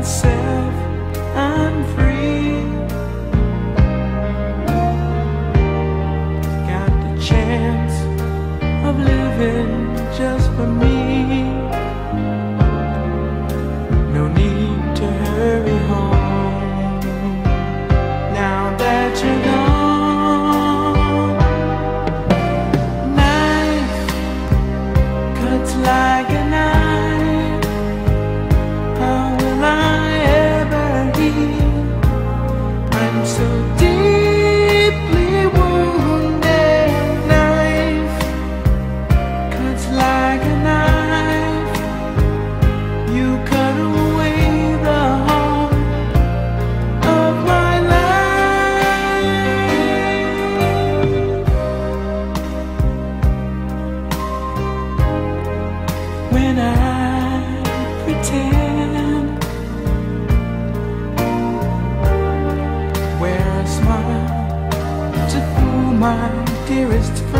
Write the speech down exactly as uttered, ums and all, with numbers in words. myself, I'm free. Got the chance of living just for me. No need to hurry home. Now that you're gone, knife cuts like a knife. So deeply wounded, knife cuts like a knife. You cut away the whole of my life. When I pretend to fool my dearest friend.